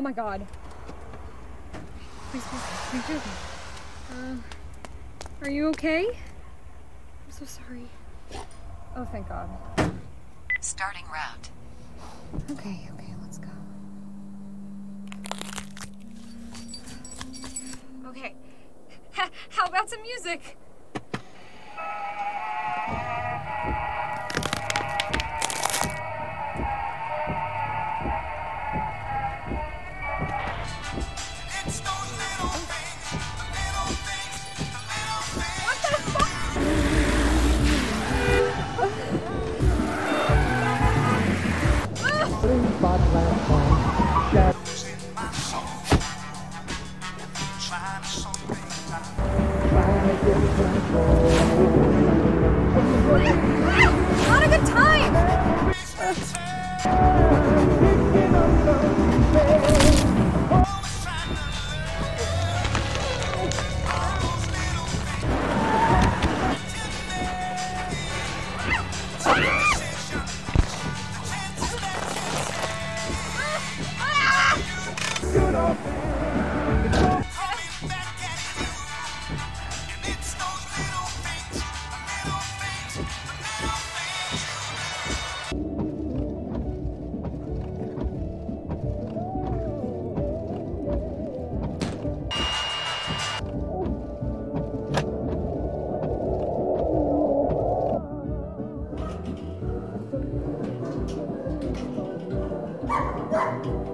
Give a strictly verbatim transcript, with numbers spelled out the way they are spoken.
Oh my god. Please, please, please, please. Uh, are you okay? I'm so sorry. Oh, thank god. Starting route. Okay, okay, let's go. Okay. H- how about some music? Not a good time! What?